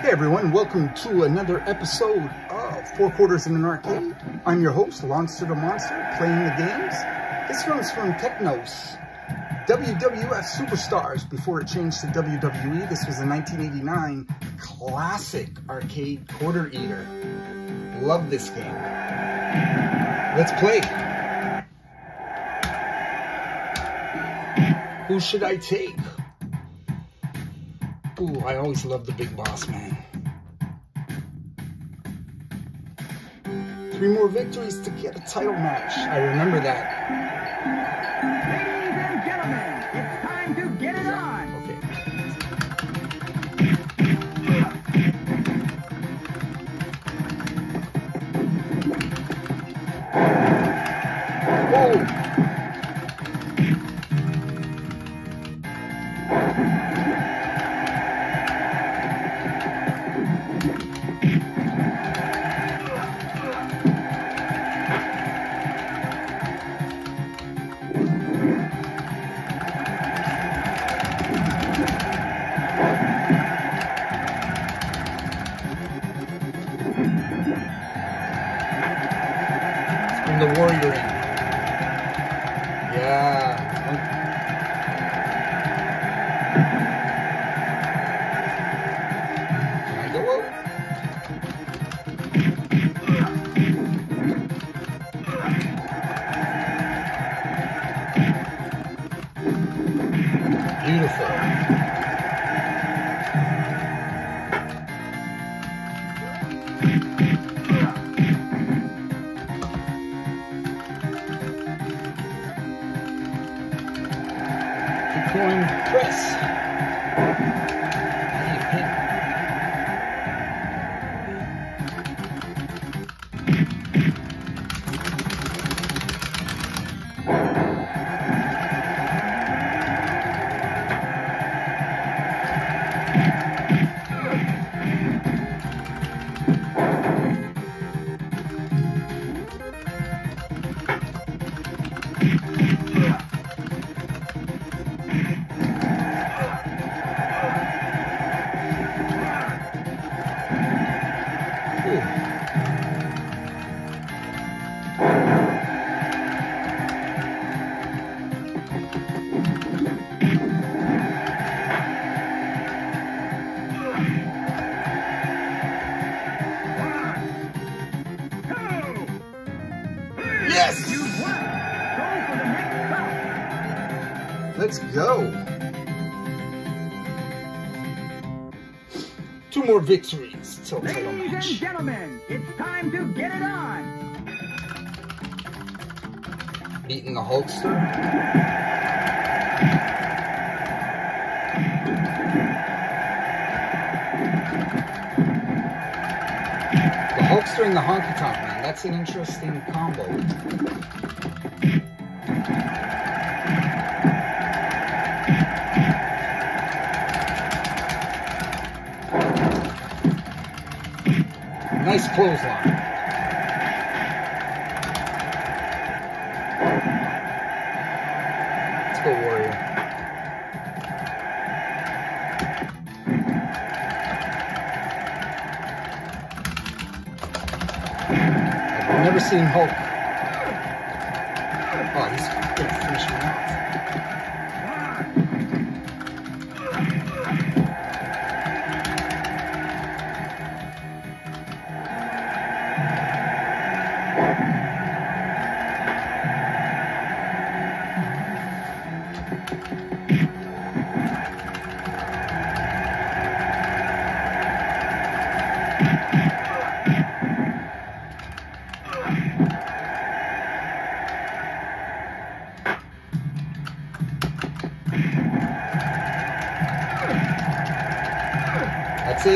Hey everyone, welcome to another episode of Four Quarters in an Arcade. I'm your host, Lonster the Monster, playing the games. This one's from Technos, WWF Superstars, before it changed to WWE. This was a 1989 classic arcade quarter eater. Love this game. Let's play. Who should I take? Ooh, I always loved the Big Boss Man. 3 more victories to get a title match. I remember that. Ladies and gentlemen, it's time to get it on. The warrior in. Yeah. Can I go up? Beautiful. Going press. Yes! You won. Go for the next round. Let's go. 2 more victories till title match. Ladies and gentlemen, it's time to get it on. Beating the Hulkster. Hulkster and the Honky Top Man, that's an interesting combo. Nice clothesline. Let's go, Warrior. Never seen Hulk. Oh, he's going to finish me off. That's it.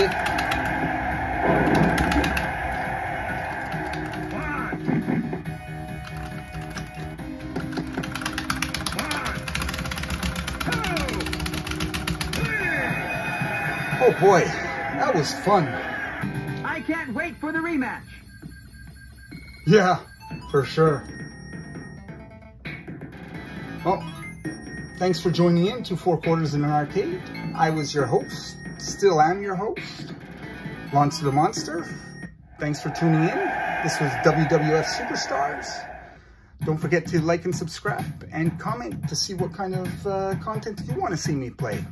Oh boy, that was fun. I can't wait for the rematch. Yeah, for sure. Well, thanks for joining in to Four Quarters in an Arcade. I was your host. Still am your host, Lonster the Monster. Thanks for tuning in. This was WWF Superstars. Don't forget to like and subscribe and comment to see what kind of content you want to see me play.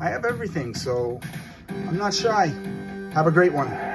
I have everything, so I'm not shy. Have a great one.